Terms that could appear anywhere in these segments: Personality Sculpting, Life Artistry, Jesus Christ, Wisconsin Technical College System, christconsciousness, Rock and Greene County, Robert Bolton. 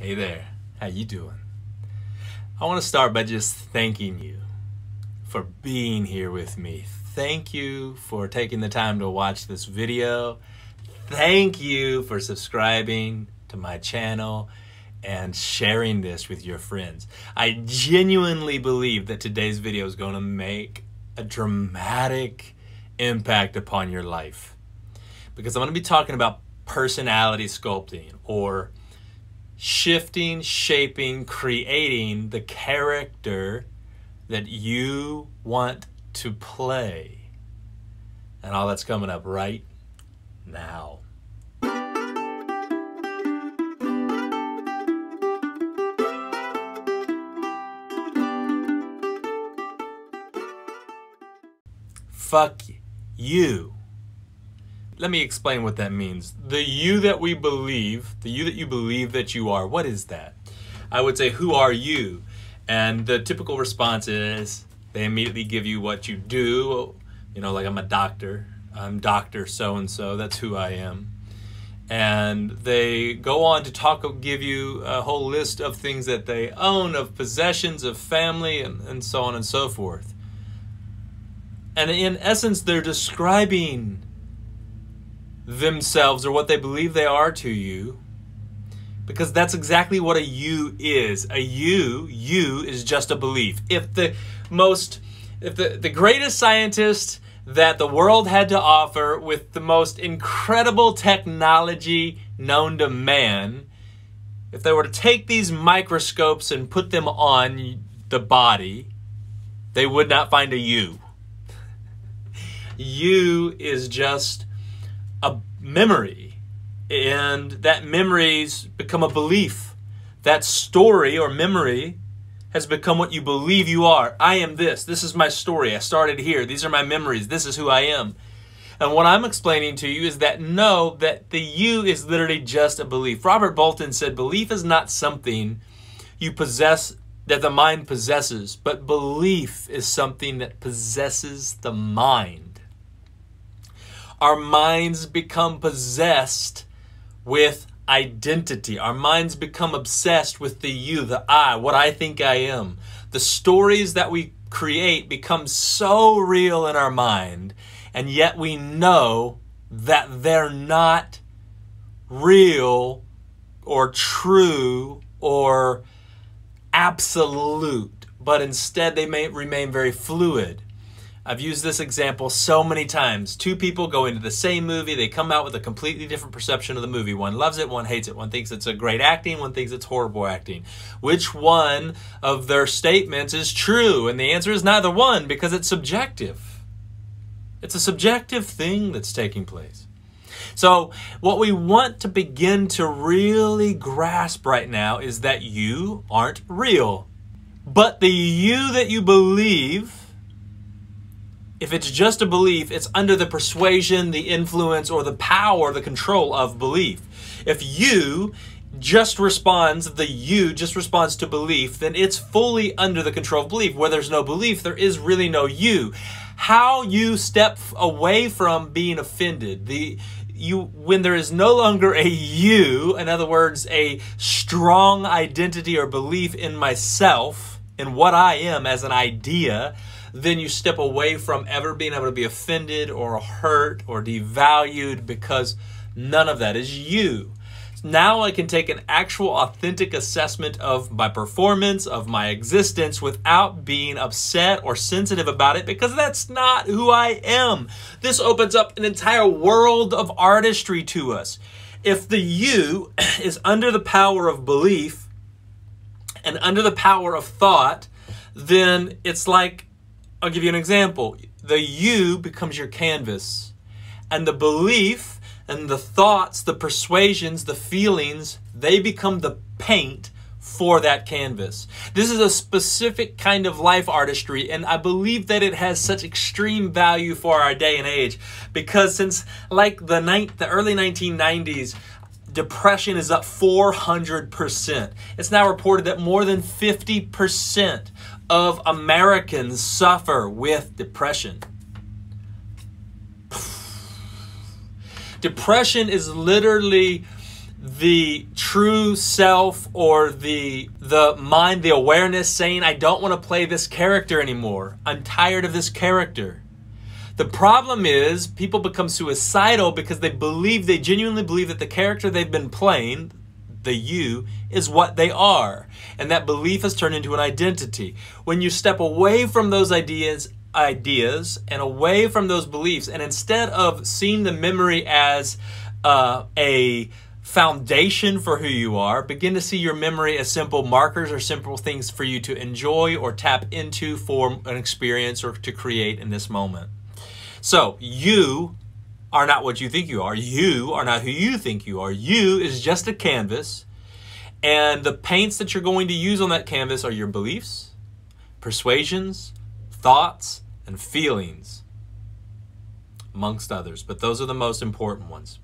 Hey there, how you doing? I want to start by just thanking you for being here with me. Thank you for taking the time to watch this video. Thank you for subscribing to my channel and sharing this with your friends. I genuinely believe that today's video is going to make a dramatic impact upon your life, because I'm going to be talking about personality sculpting, or shifting, shaping, creating the character that you want to play. And all that's coming up right now. Fuck you. Let me explain what that means. The you that we believe, the you that you believe that you are, what is that? I would say, who are you? And the typical response is, they immediately give you what you do. You know, like, I'm a doctor. I'm Dr. So-and-so, that's who I am. And they go on to give you a whole list of things that they own, of possessions, of family, and so on and so forth. And in essence, they're describing themselves, or what they believe they are, to you, because that's exactly what a you is. A you is just a belief. If the greatest scientist that the world had to offer, with the most incredible technology known to man, if they were to take these microscopes and put them on the body, they would not find a you. You is just a memory, and that memory's become a belief. That story or memory has become what you believe you are. I am this. This is my story. I started here. These are my memories. This is who I am. And what I'm explaining to you is that no, that the you is literally just a belief. Robert Bolton said, belief is not something you possess, that the mind possesses, but belief is something that possesses the mind. Our minds become possessed with identity. Our minds become obsessed with the you, the I, what I think I am. The stories that we create become so real in our mind, and yet we know that they're not real or true or absolute, but instead they may remain very fluid. I've used this example so many times. Two people go into the same movie. They come out with a completely different perception of the movie. One loves it, one hates it. One thinks it's a great acting, one thinks it's horrible acting. Which one of their statements is true? And the answer is neither one, because it's subjective. It's a subjective thing that's taking place. So what we want to begin to really grasp right now is that you aren't real. But the you that you believe, if it's just a belief, it's under the persuasion, the influence, or the power, the control of belief. If you just responds, the you just responds to belief, then it's fully under the control of belief. Where there's no belief, there is really no you. How you step away from being offended, when there is no longer a you, in other words, a strong identity or belief in myself, in what I am as an idea, then you step away from ever being able to be offended or hurt or devalued, because none of that is you. Now I can take an actual authentic assessment of my performance, of my existence, without being upset or sensitive about it, because that's not who I am. This opens up an entire world of artistry to us. If the you is under the power of belief and under the power of thought, then it's like, I'll give you an example. The you becomes your canvas, and the belief and the thoughts, the persuasions, the feelings, they become the paint for that canvas. This is a specific kind of life artistry, and I believe that it has such extreme value for our day and age, because since like the early 1990s, depression is up 400%. It's now reported that more than 50% of Americans suffer with depression. Depression is literally the true self or the mind, the awareness saying, I don't want to play this character anymore. I'm tired of this character. The problem is people become suicidal because they genuinely believe that the character they've been playing, the you, is what they are. And that belief has turned into an identity. When you step away from those ideas and away from those beliefs, and instead of seeing the memory as a foundation for who you are, begin to see your memory as simple markers or simple things for you to enjoy or tap into for an experience or to create in this moment. So you are not what you think you are. You are not who you think you are. You is just a canvas, and the paints that you're going to use on that canvas are your beliefs, persuasions, thoughts, and feelings, amongst others. But those are the most important ones.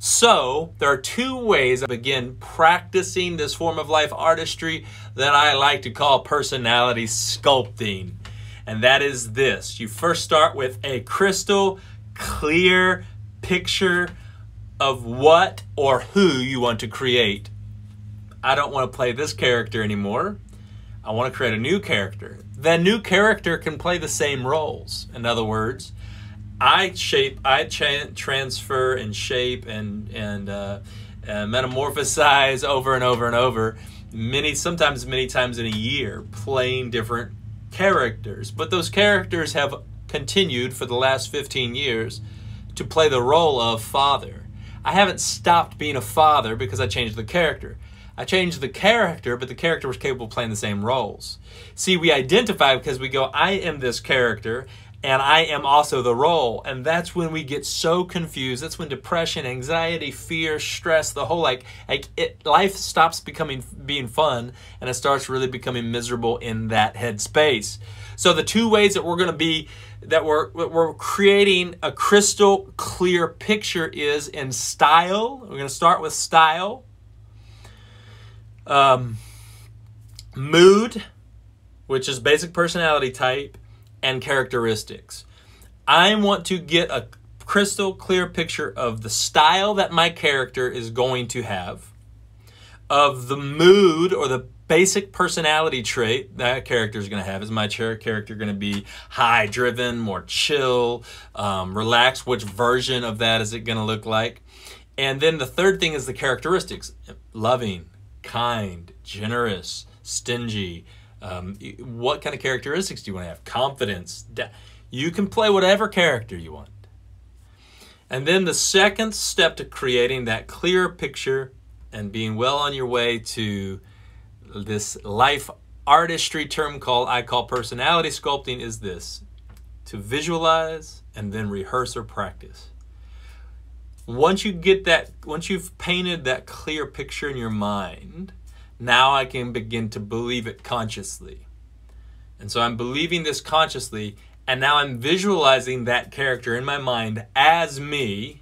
So there are two ways I begin practicing this form of life artistry that I like to call personality sculpting. And that is this. You first start with a crystal clear picture of what or who you want to create. I don't want to play this character anymore. I want to create a new character. That new character can play the same roles. In other words, I transfer and shape and metamorphosize over and over and over, sometimes many times in a year, playing different characters, but those characters have continued for the last 15 years to play the role of father. I haven't stopped being a father because I changed the character. I changed the character, but the character was capable of playing the same roles. See, we identify because we go, I am this character and I am also the role. And that's when we get so confused. That's when depression, anxiety, fear, stress, the whole life stops being fun and it starts really becoming miserable in that headspace. So the two ways that we're creating a crystal clear picture is in style. We're going to start with style, mood, which is basic personality type, and characteristics. I want to get a crystal clear picture of the style that my character is going to have, of the mood or the basic personality trait that character is going to have. Is my character going to be high driven, more chill, relaxed? Which version of that is it going to look like? And then the third thing is the characteristics: loving, kind, generous, stingy. What kind of characteristics do you want to have? Confidence. You can play whatever character you want. And then the second step to creating that clear picture and being well on your way to this life artistry term I call personality sculpting is this: to visualize and then rehearse or practice. Once you've painted that clear picture in your mind, now I can begin to believe it consciously. And so I'm believing this consciously, and now I'm visualizing that character in my mind as me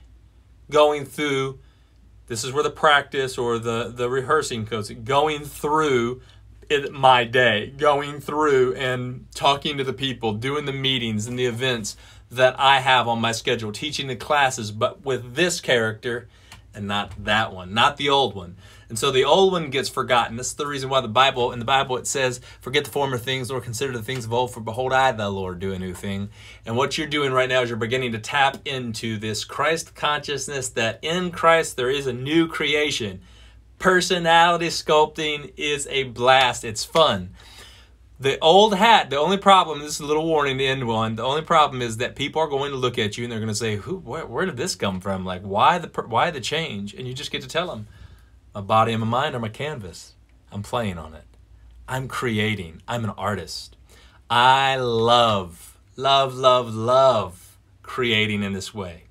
going through, this is where the practice or the rehearsing goes, going through my day, going through and talking to the people, doing the meetings and the events that I have on my schedule, teaching the classes, but with this character and not that one, not the old one. And so the old one gets forgotten. This is the reason why in the Bible it says, forget the former things, nor consider the things of old, for behold, I, the Lord, do a new thing. And what you're doing right now is you're beginning to tap into this Christ consciousness that in Christ there is a new creation. Personality sculpting is a blast. It's fun. The old hat, the only problem, this is a little warning to end one, the only problem is that people are going to look at you and they're going to say, where did this come from? Like, why the change? And you just get to tell them, my body and my mind are my canvas. I'm playing on it. I'm creating. I'm an artist. I love, love, love, love creating in this way.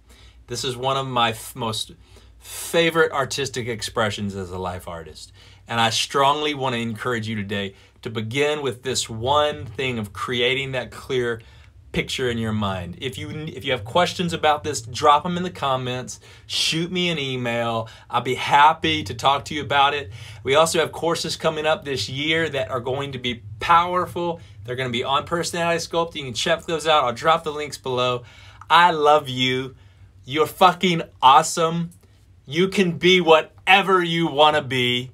This is one of my most favorite artistic expressions as a life artist. And I strongly want to encourage you today to begin with this one thing of creating that clear picture in your mind. If you have questions about this, drop them in the comments, shoot me an email. I'll be happy to talk to you about it. We also have courses coming up this year that are going to be powerful. They're going to be on personality sculpting. You can check those out. I'll drop the links below. I love you. You're fucking awesome. You can be what whatever you want to be.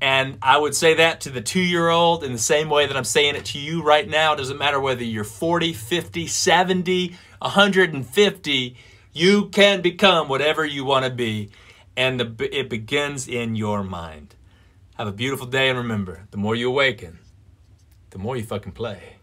And I would say that to the 2-year-old in the same way that I'm saying it to you right now. It doesn't matter whether you're 40, 50, 70, 150, you can become whatever you want to be. And it begins in your mind. Have a beautiful day, and remember, the more you awaken, the more you fucking play.